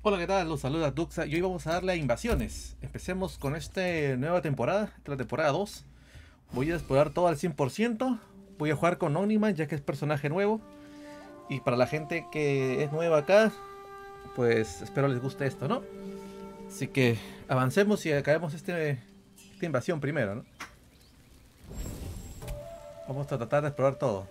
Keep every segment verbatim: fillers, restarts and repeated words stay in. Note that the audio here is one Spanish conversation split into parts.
Hola, ¿qué tal? Los saluda Duxa y hoy vamos a darle a invasiones. Empecemos con esta nueva temporada, esta es la temporada dos. Voy a explorar todo al cien por ciento. Voy a jugar con Omni-Man ya que es personaje nuevo. Y para la gente que es nueva acá, pues espero les guste esto, ¿no? Así que avancemos y acabemos este, esta invasión primero, ¿no? Vamos a tratar de explorar todo.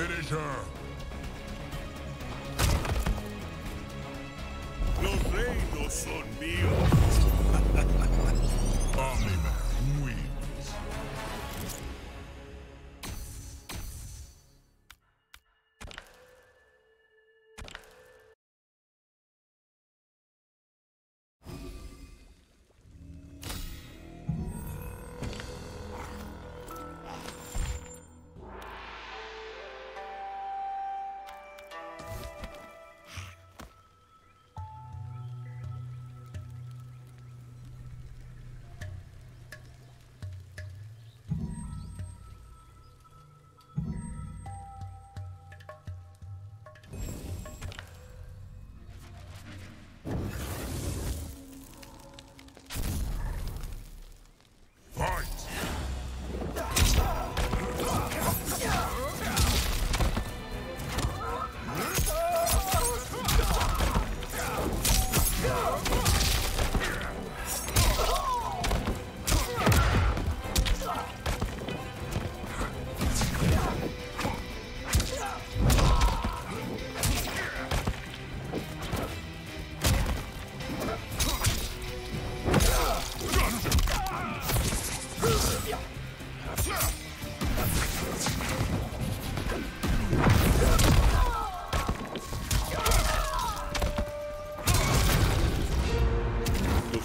Finish her. Los reinos son míos. Omni-Man wins.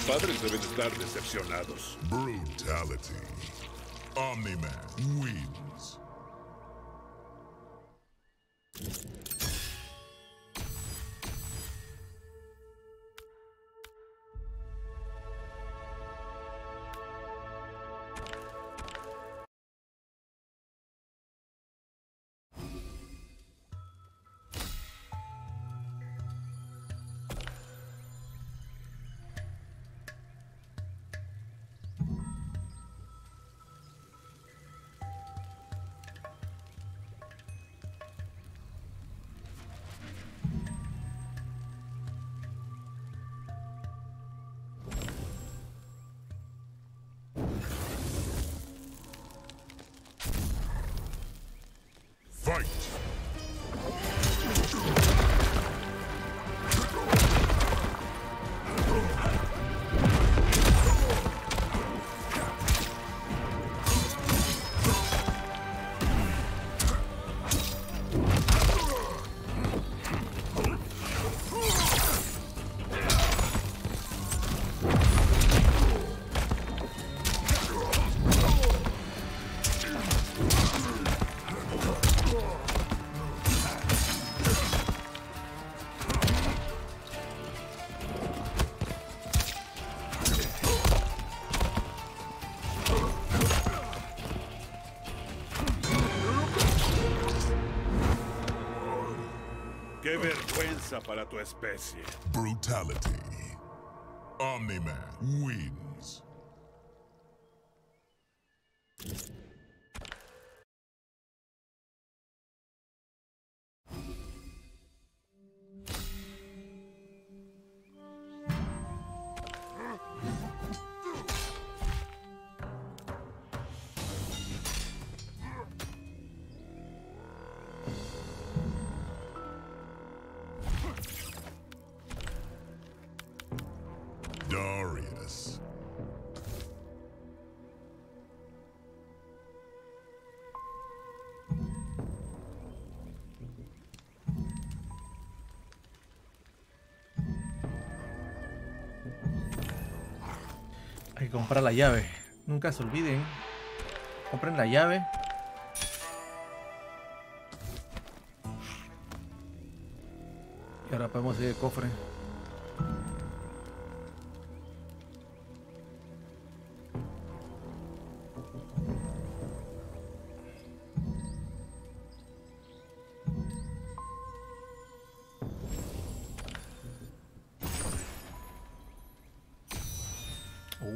Padres deben estar decepcionados. Brutality. Omni-Man wins. ¡Qué vergüenza para tu especie! Brutality. Omni-Man wins. Darius. Hay que comprar la llave. Nunca se olviden. Compren la llave. Y ahora podemos ir al cofre.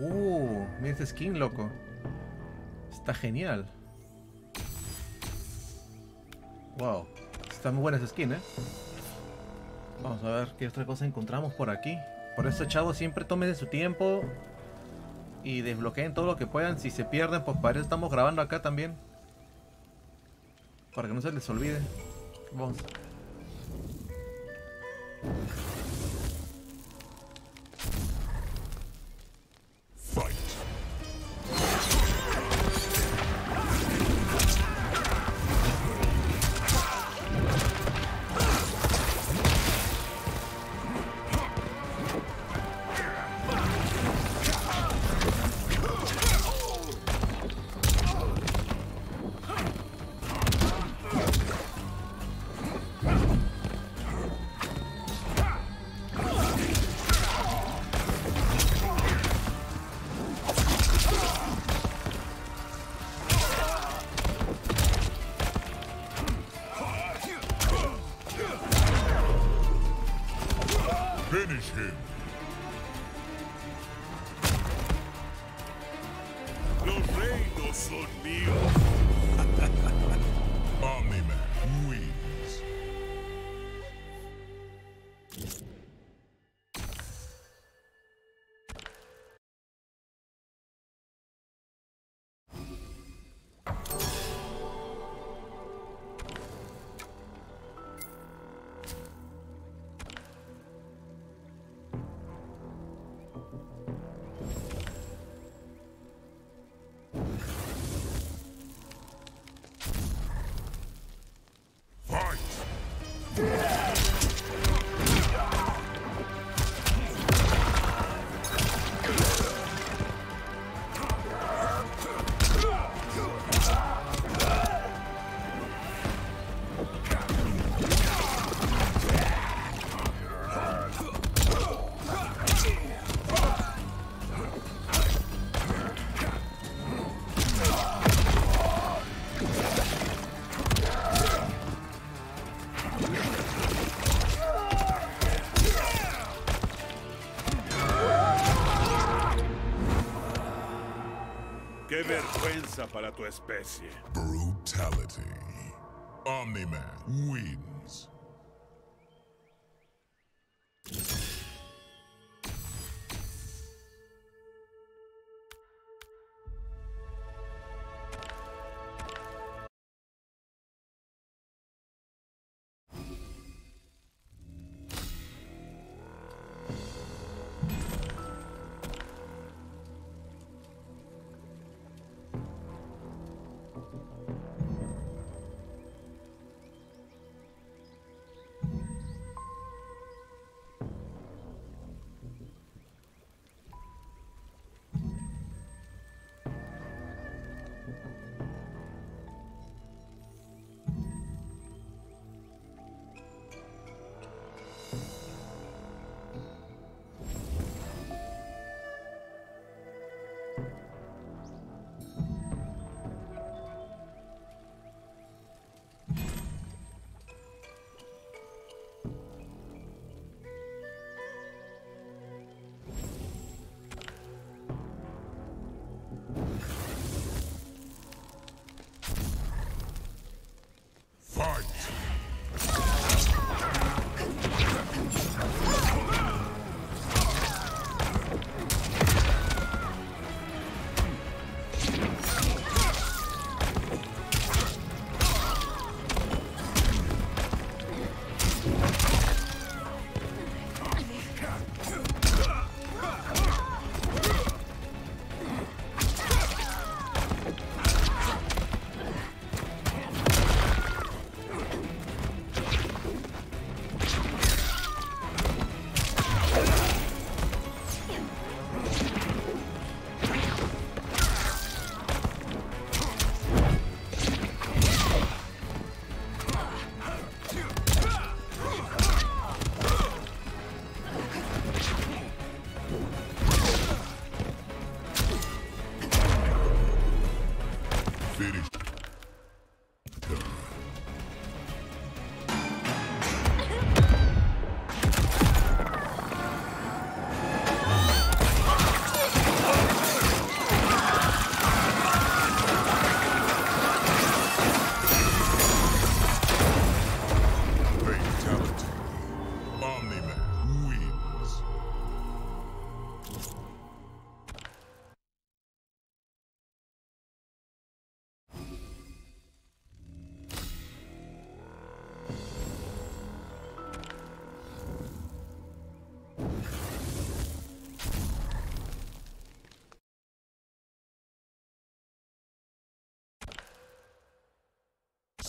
Uh, mira este skin, loco. Está genial. Wow, está muy buena esa skin, eh. Vamos a ver qué otra cosa encontramos por aquí. Por eso, chavos, siempre tomen su tiempo y desbloqueen todo lo que puedan. Si se pierden, pues para eso estamos grabando acá también. Para que no se les olvide. Vamos. Finish him. Los reinos son míos. Omni-Man wins. ¡Qué vergüenza para tu especie! Brutality. Omni-Man wins.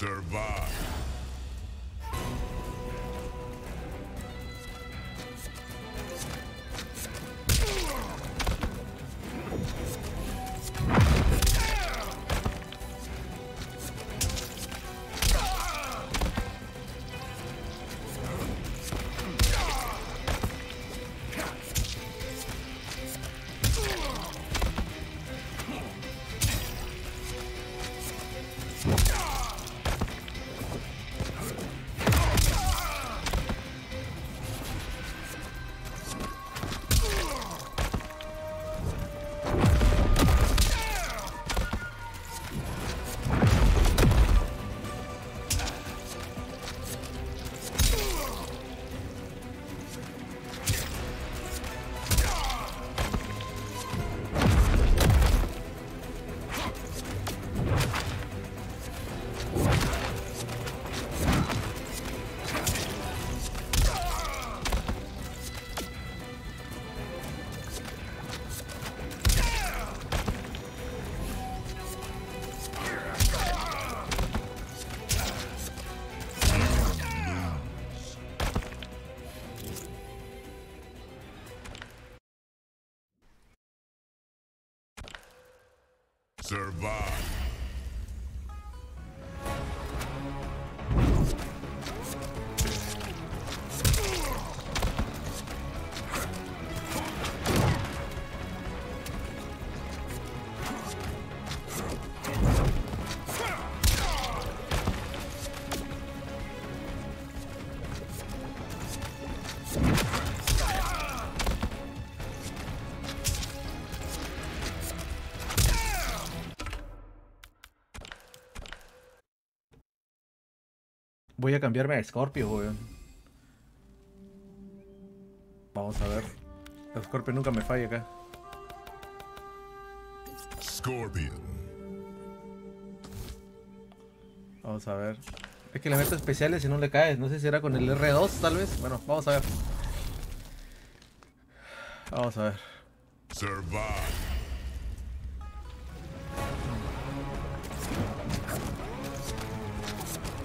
survive. Survive. Voy a cambiarme a Scorpio, weón. Vamos a ver. El Scorpio nunca me falla acá. Scorpio. Vamos a ver. Es que le meto especiales y no le caes. No sé si era con el R dos, tal vez. Bueno, vamos a ver. Vamos a ver. Survive.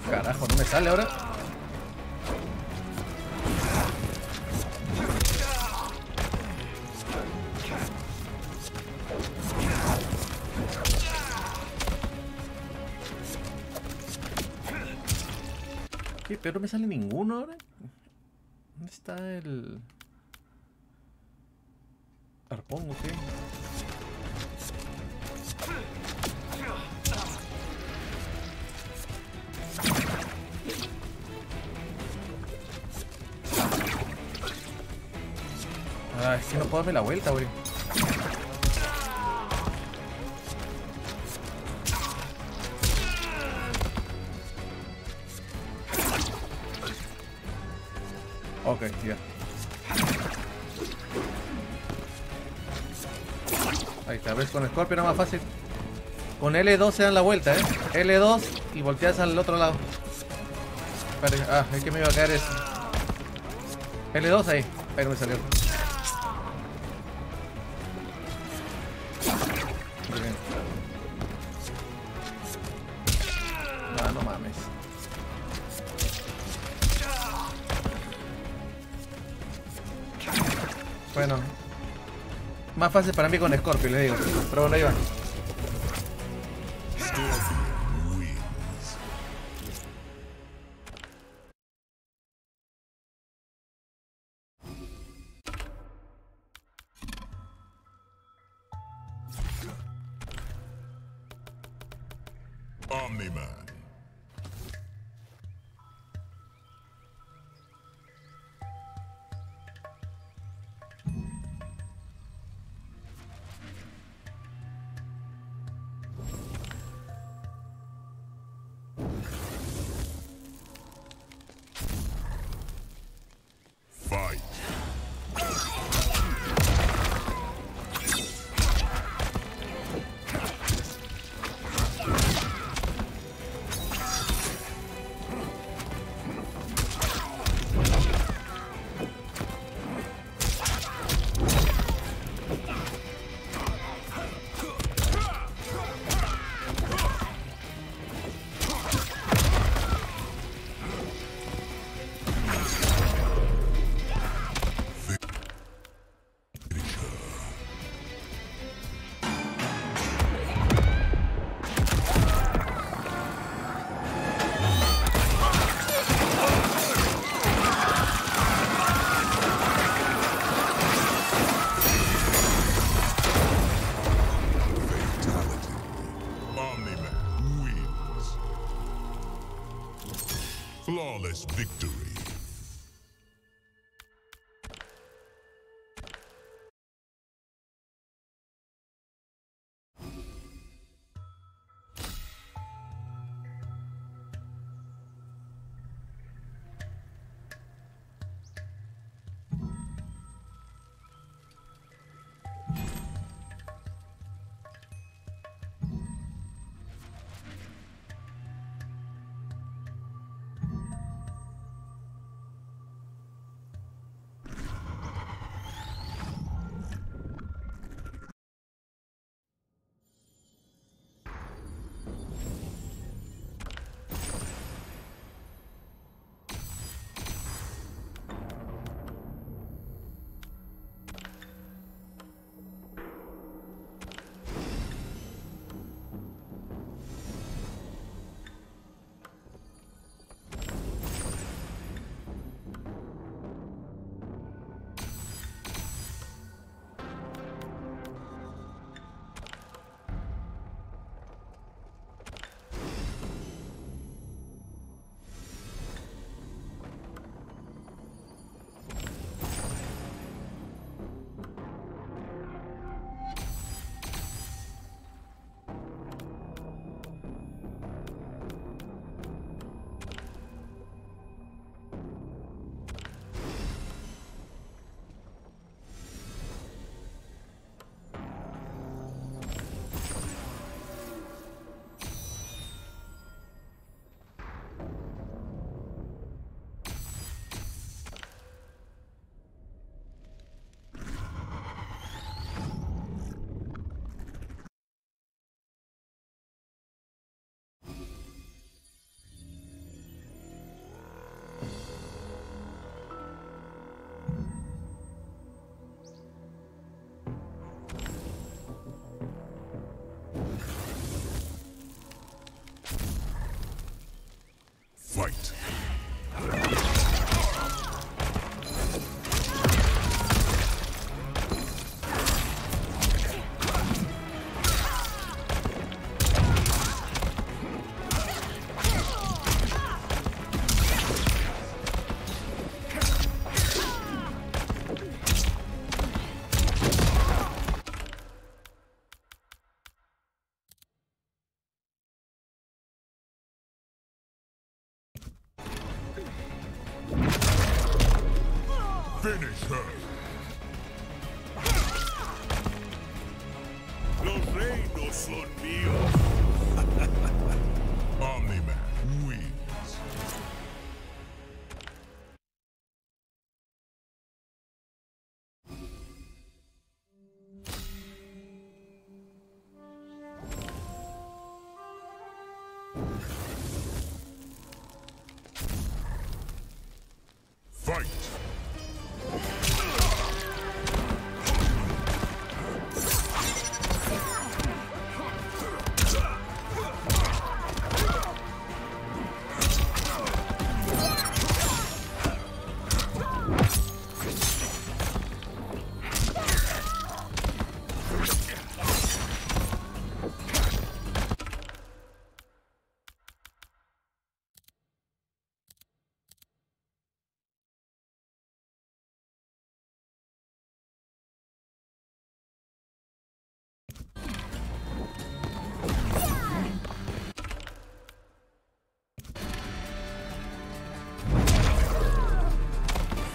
Carajo, no me sale ahora. ¿Qué? Pero no me sale ninguno ahora. ¿Dónde está el arpón o qué? Ah, es que no puedo darme la vuelta, güey. Ok, ya. Ahí está, ves, con Scorpio era más fácil. Con L dos se dan la vuelta, eh. L dos y volteas al otro lado. Ah, es que me iba a caer eso. L dos ahí. Ahí no me salió. Bueno, más fácil para mí con Scorpio, le digo. Pero bueno, ahí va. Omni-Man. victory. Fight. Finish her! Los reinos son míos! Omni-Man wins! Fight!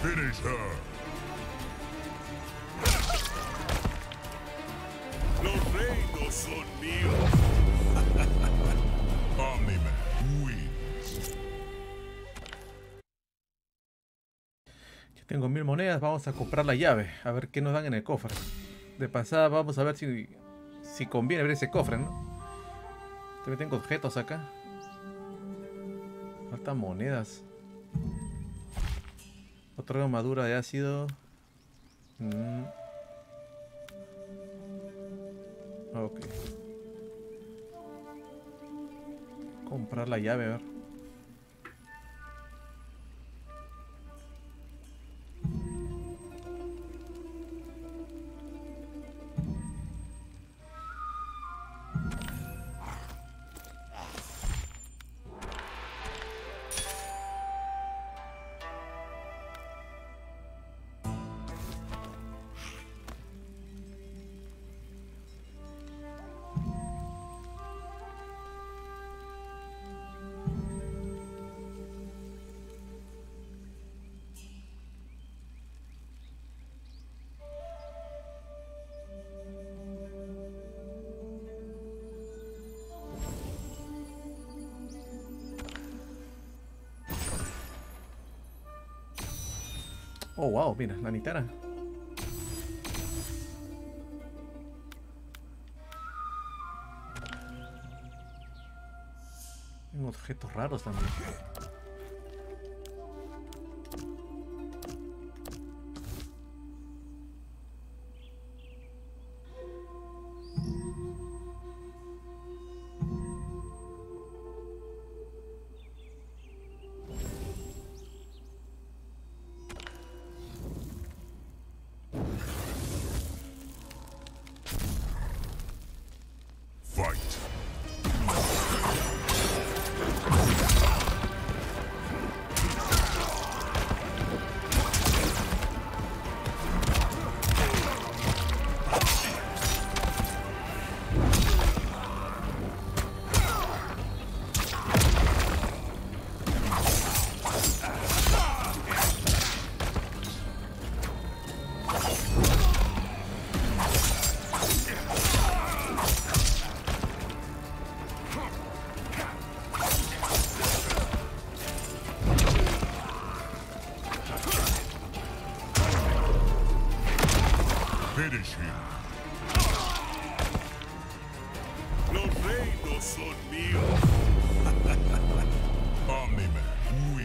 Finish her! Los reinos son míos! Omni-Man wins. Ya tengo mil monedas, vamos a comprar la llave, a ver qué nos dan en el cofre. De pasada vamos a ver si, si conviene ver ese cofre, ¿no? También tengo objetos acá. Faltan monedas. Otra armadura de ácido. Mm. Ok. Comprar la llave, a ver. Oh, wow, mira, la Nitara. Tengo objetos raros también.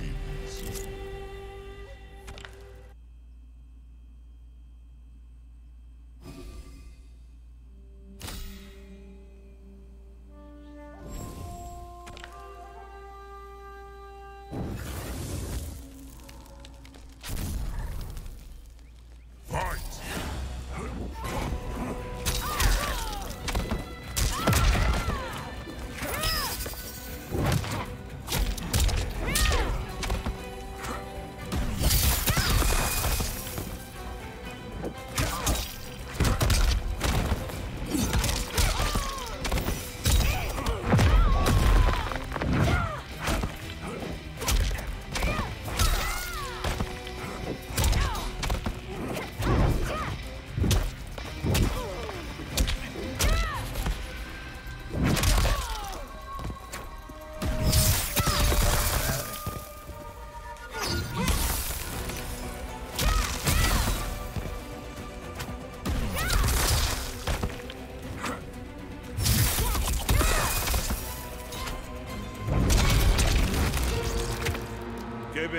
Omni-Man wins.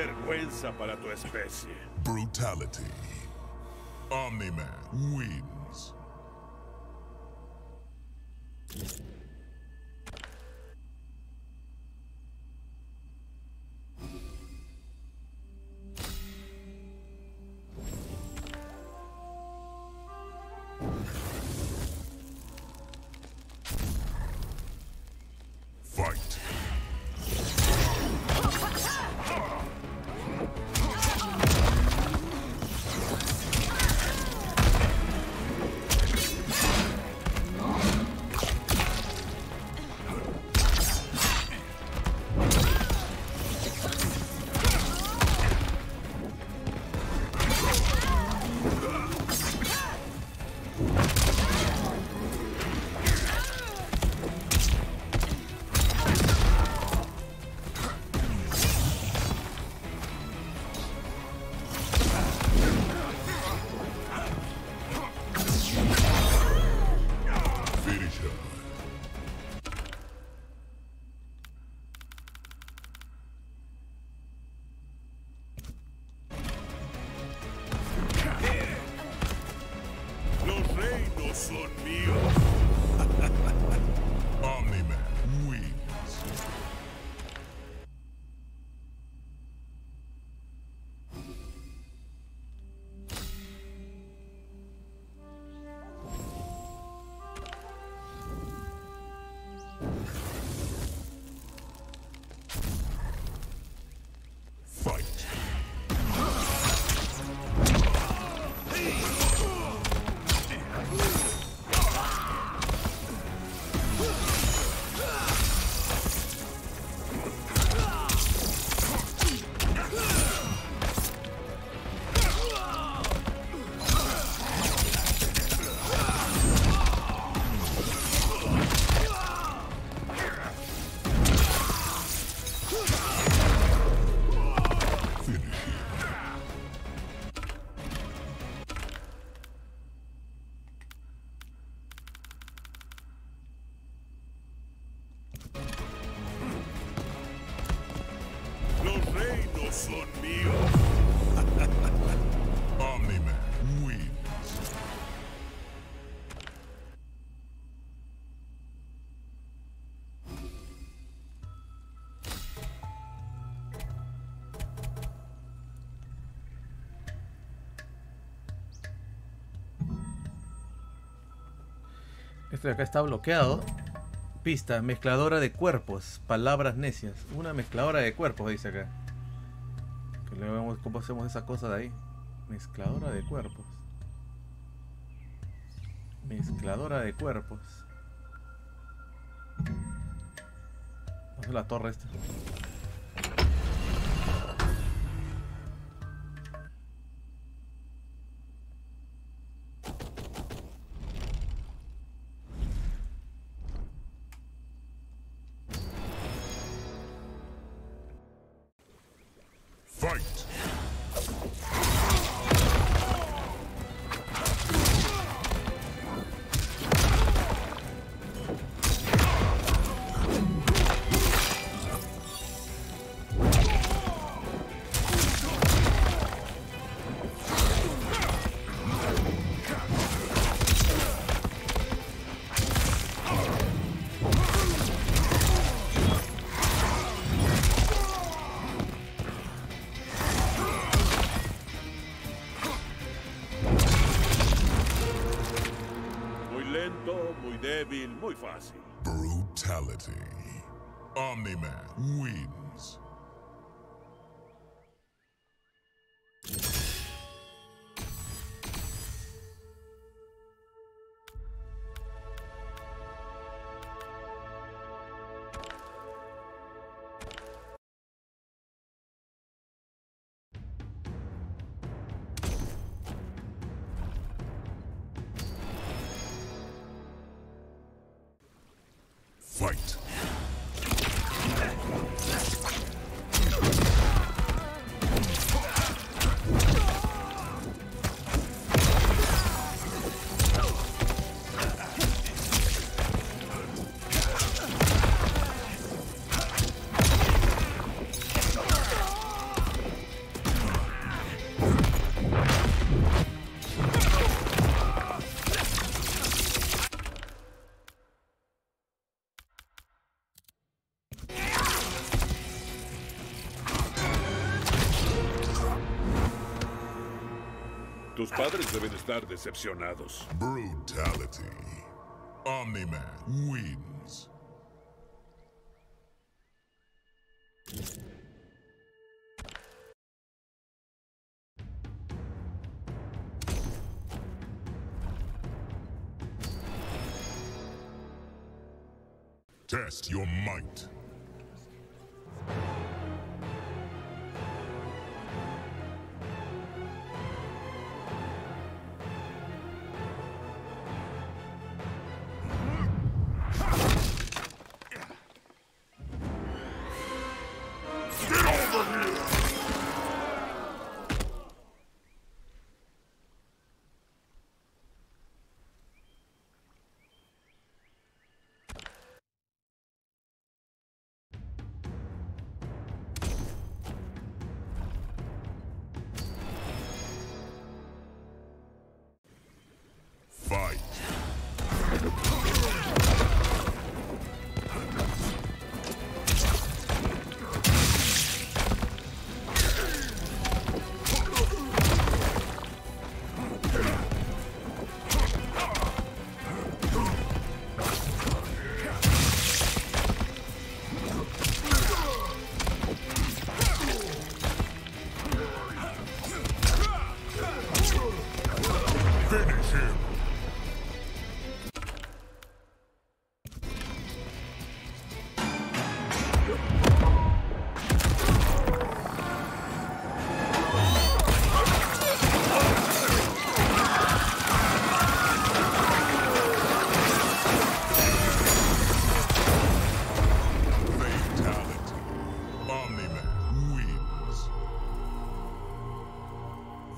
Vergüenza para tu especie. Brutality. Omni-Man wins. mío. Omni-Man wins. Este de acá está bloqueado. Pista, mezcladora de cuerpos, palabras necias. Una mezcladora de cuerpos, dice acá. Que luego vemos cómo hacemos esa cosa de ahí. Mezcladora de cuerpos. Mezcladora de cuerpos. Vamos a la torre esta. Muy fácil. Brutality. Omni-Man wins. Fight. Tus padres deben estar decepcionados. Brutality. Omni-Man wins. Test your might.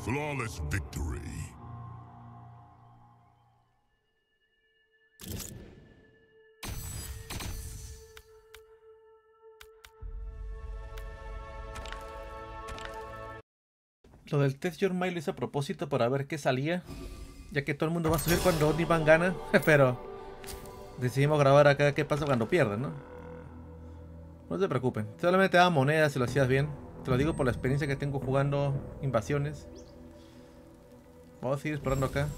Flawless victory. Lo del Test Your Mind lo hice a propósito para ver qué salía, ya que todo el mundo va a subir cuando Omni-Man gana, pero decidimos grabar acá qué pasa cuando pierden, ¿no? No se preocupen, solamente daba monedas si lo hacías bien. Te lo digo por la experiencia que tengo jugando invasiones. Vamos a seguir explorando acá.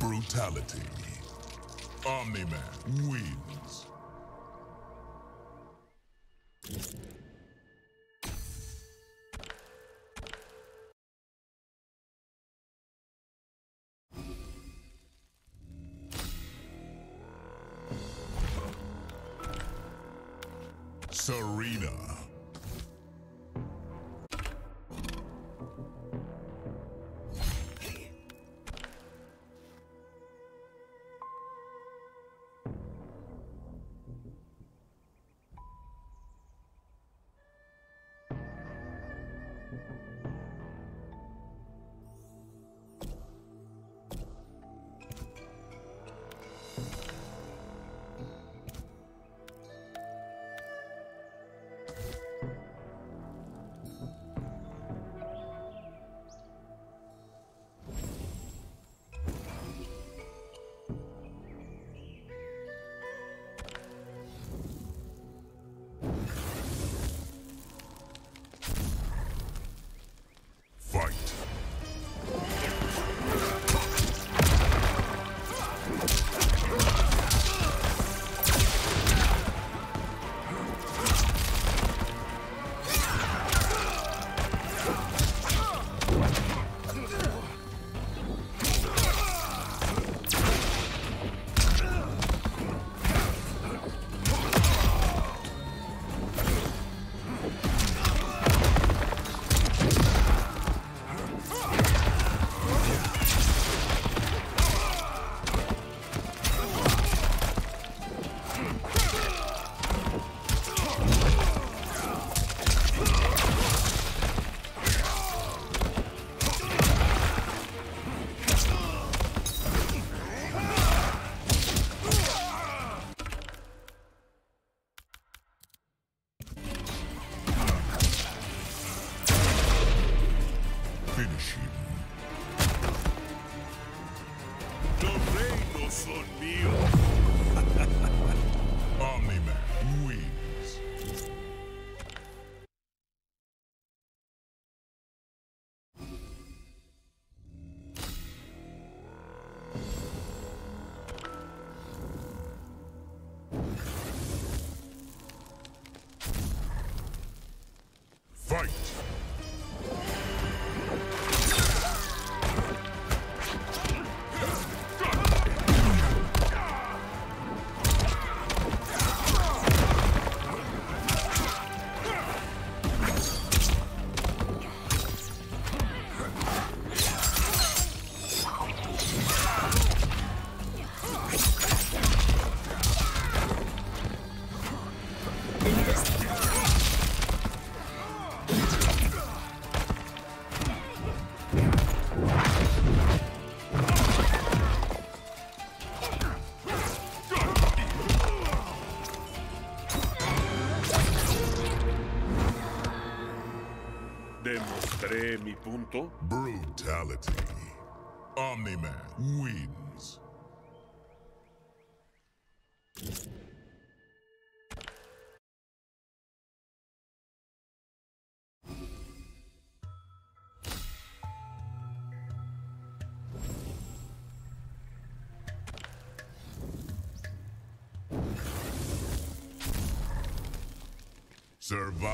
Brutality. Omni-Man wins. Serena. Let's go. Pelearé mi punto. Brutality. Omni-Man wins. Survive.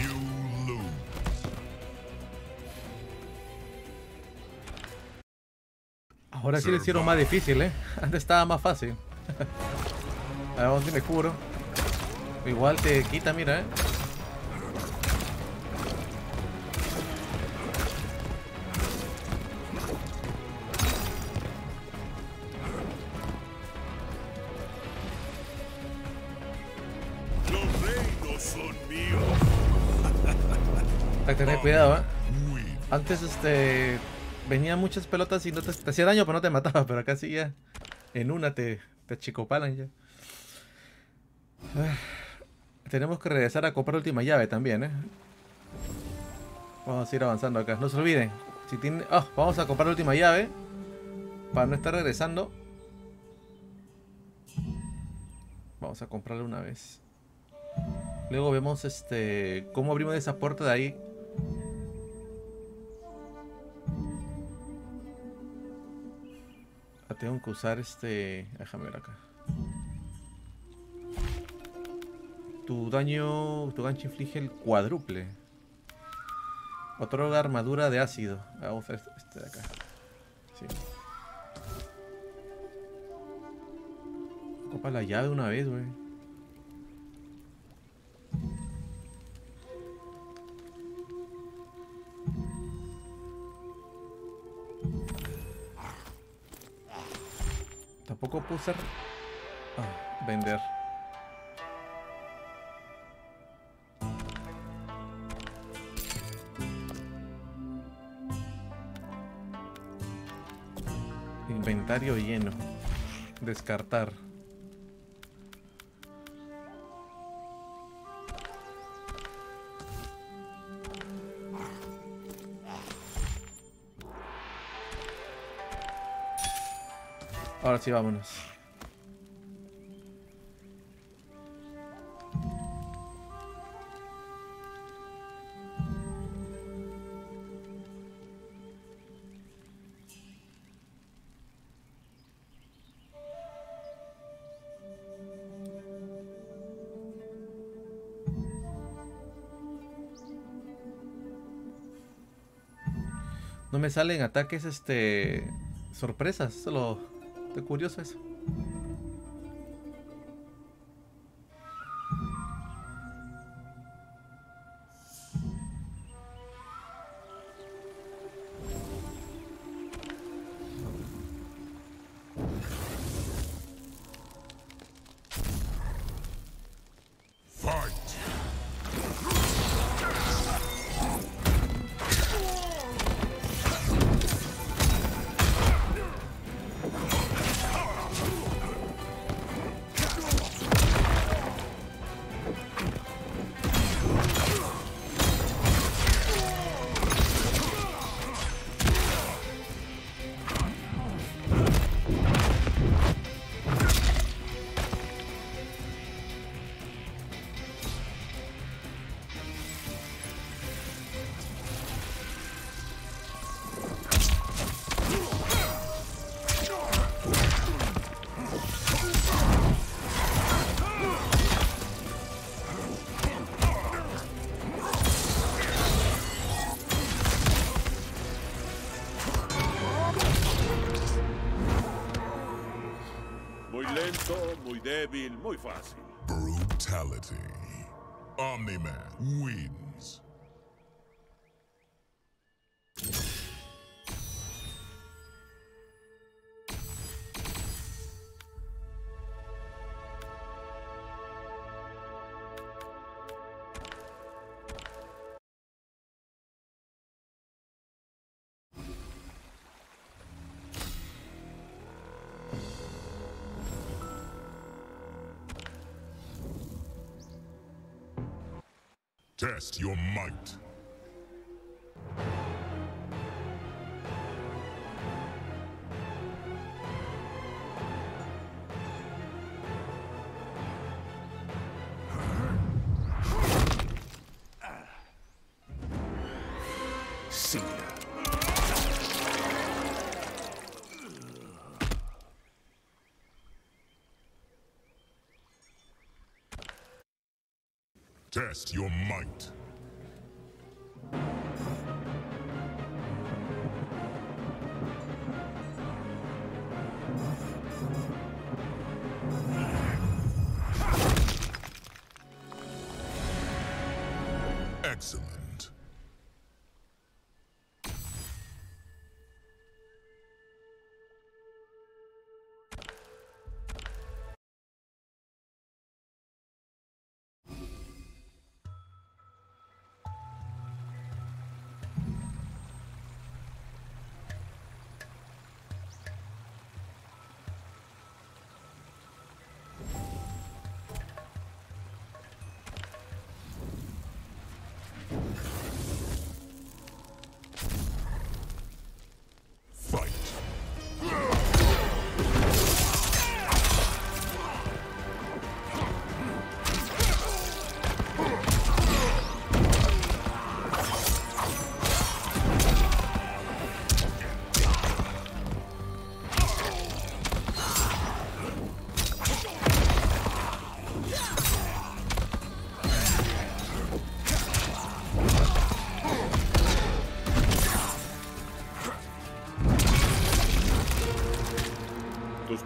You lose. Ahora sí lo hicieron más difícil, ¿eh? Antes estaba más fácil. A ver, vamos a ver si me cubro. Igual te quita, mira, ¿eh? Tener cuidado, ¿eh? Antes este venían muchas pelotas y no te, te hacía daño pero no te mataba, pero acá sí ya en una te, te chicopalan ya. Ah, tenemos que regresar a comprar última llave también, ¿eh? Vamos a ir avanzando acá. No se olviden, si tienen, oh, vamos a comprar última llave para no estar regresando. Vamos a comprarla una vez. Luego vemos este cómo abrimos esa puerta de ahí. Tengo que usar este... Déjame ver acá. Tu daño... Tu gancho inflige el cuádruple. Otorga armadura de ácido. Vamos a usar este de acá. Sí. Copa la llave una vez, güey. Tampoco puedo usar... Ah, vender. Inventario lleno. Descartar. Ahora sí, vámonos. No me salen ataques, este... sorpresas, solo... Qué curioso eso. Débil, muy fácil. Brutality. Omni-Man wins. Test your might. Test your might. Excellent.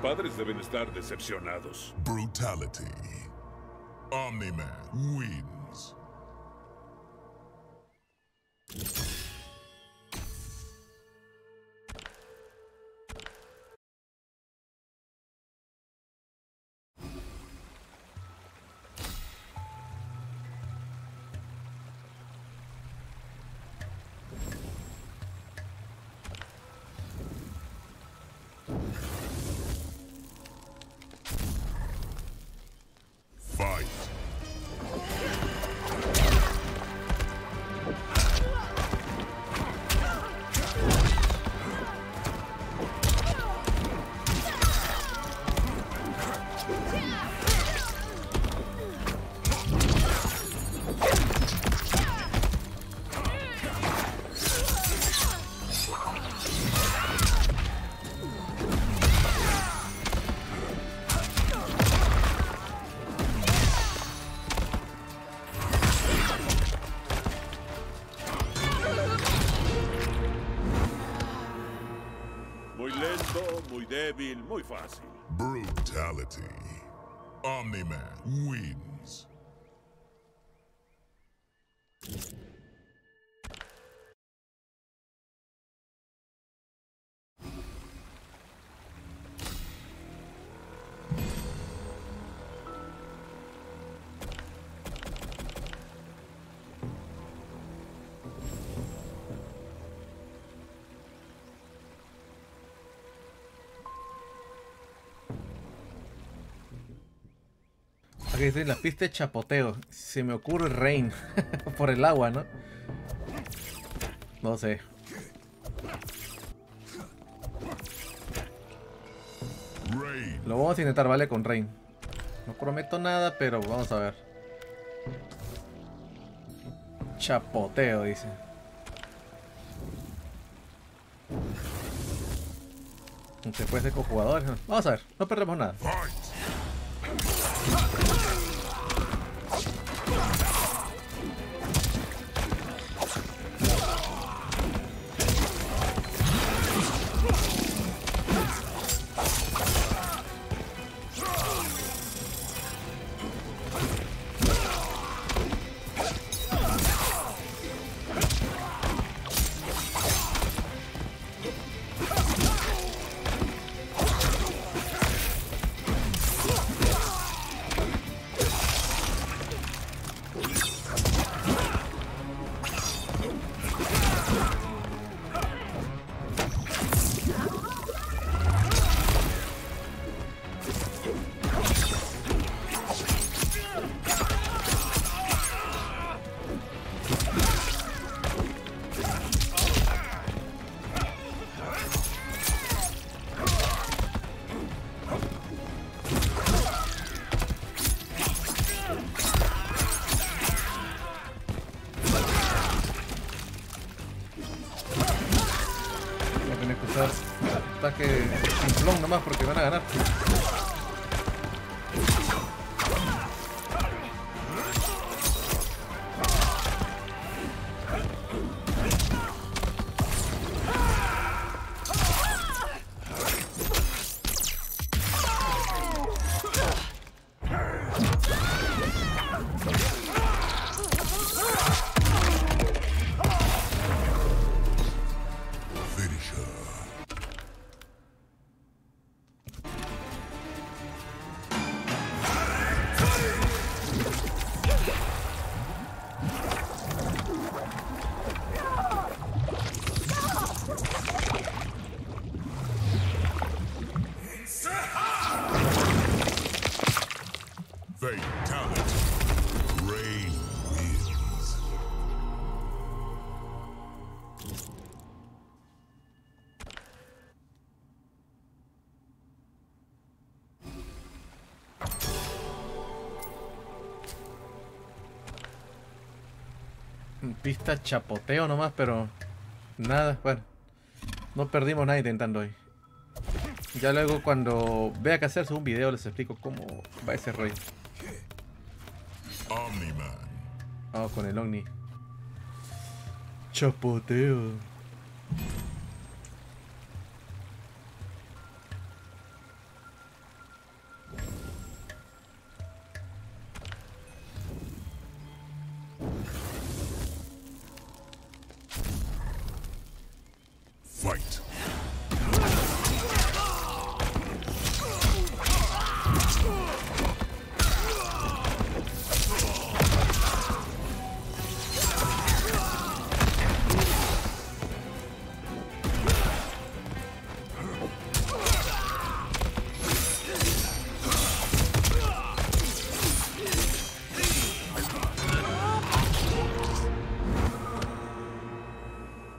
Padres deben estar decepcionados. Brutality. Omni-Man wins. Débil, muy fácil. Brutality. Omni-Man wins. Aquí estoy en la pista de chapoteo. Se me ocurre Rain. Por el agua, ¿no? No sé. Rain. Lo vamos a intentar, ¿vale? Con Rain. No prometo nada, pero vamos a ver. Chapoteo, dice. Se puede ser con jugadores. Vamos a ver. No perdemos nada. ataque simplón nomás porque van a ganar. Pista chapoteo nomás, pero nada, bueno, no perdimos nada intentando hoy. Ya luego cuando vea que hacerse un video les explico cómo va ese rollo. Omni-Man. Vamos con el Omni. Chapoteo.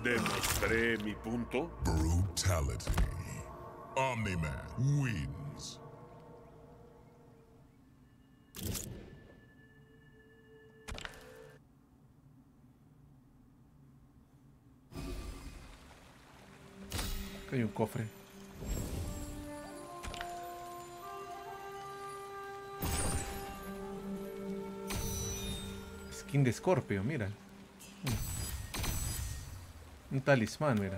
Demostré mi punto. Brutality. Omni-Man wins. Hay un cofre. Skin de Scorpio, mira. Un talismán, mira.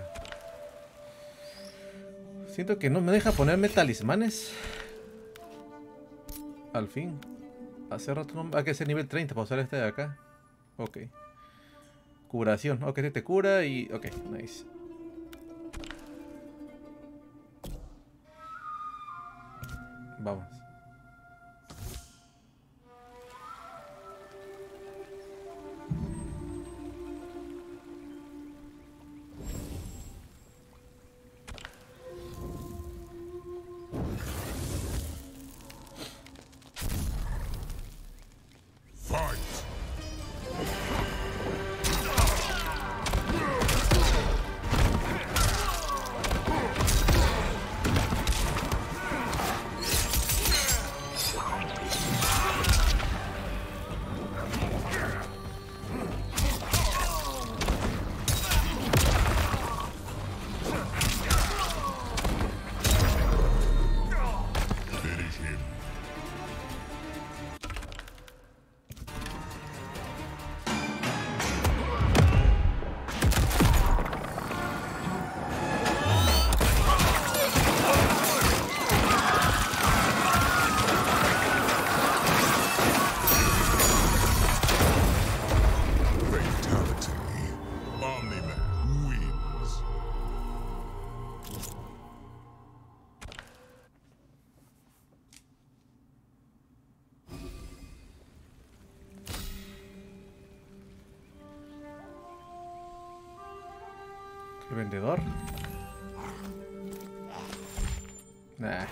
Siento que no me deja ponerme talismanes. Al fin. Hace rato no... Hay que ser nivel treinta para usar este de acá. Ok. Curación. Ok, este te cura y... Ok, nice. Vamos. Vendedor. Nah.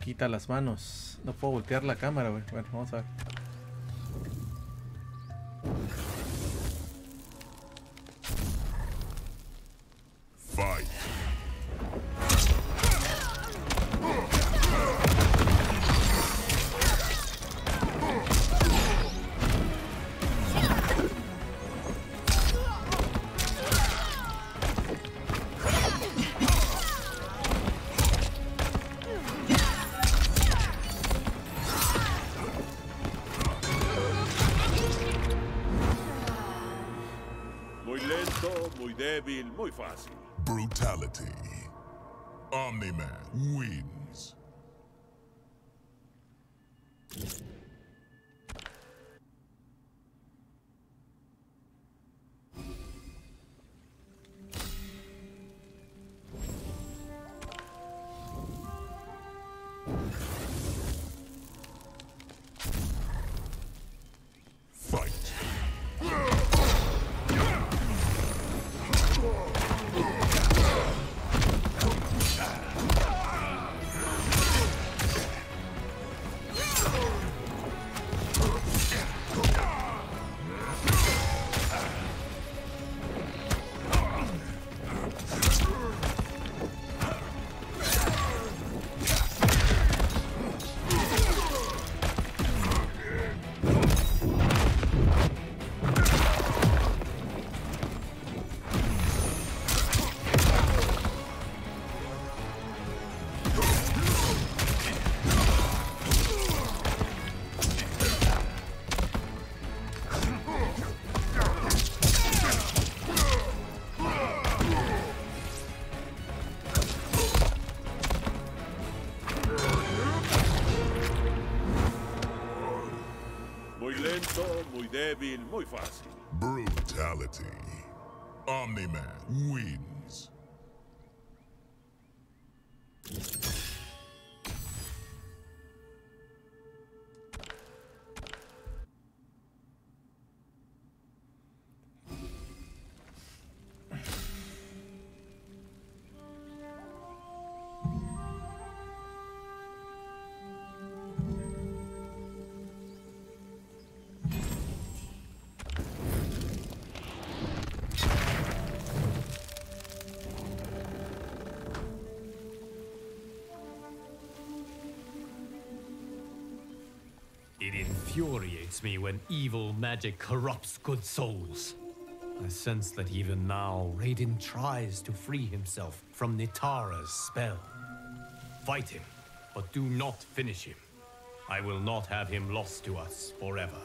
Quita las manos. No puedo voltear la cámara, güey. Bueno, vamos a ver. Fight. corto, muy débil, muy fácil. Brutality. Omni-Man wins. Muy débil, muy fácil. Brutality. Omni-Man wins. It infuriates me when evil magic corrupts good souls. I sense that even now, Raiden tries to free himself from Nitara's spell. Fight him, but do not finish him. I will not have him lost to us forever.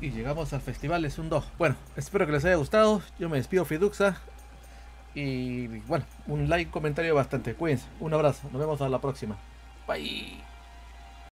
y llegamos al festival de Sundo. Bueno, espero que les haya gustado. Yo me despido, Fiduxa. Y bueno, un like, comentario bastante. Cuídense, un abrazo, nos vemos a la próxima. Bye.